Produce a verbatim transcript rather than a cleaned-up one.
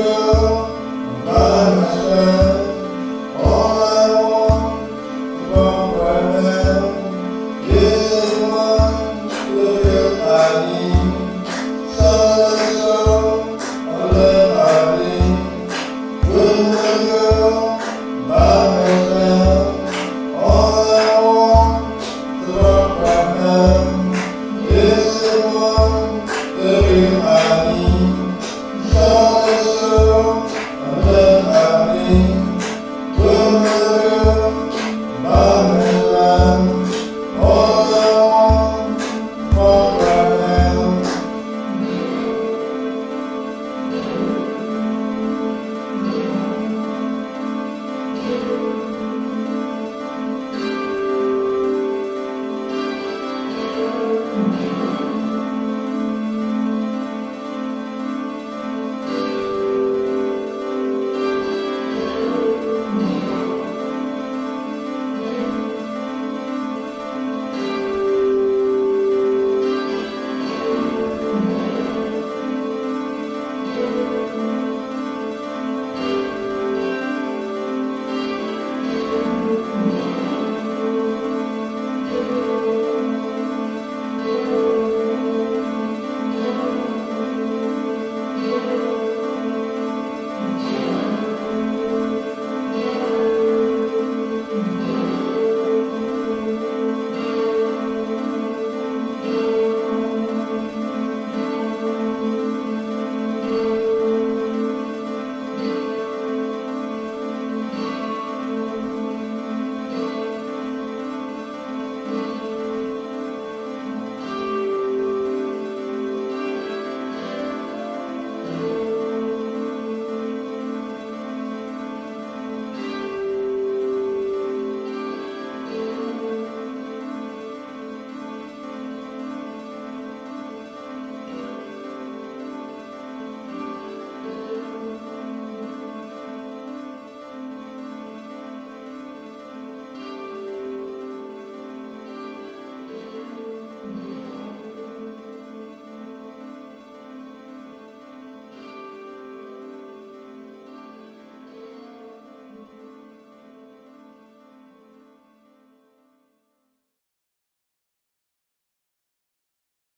We're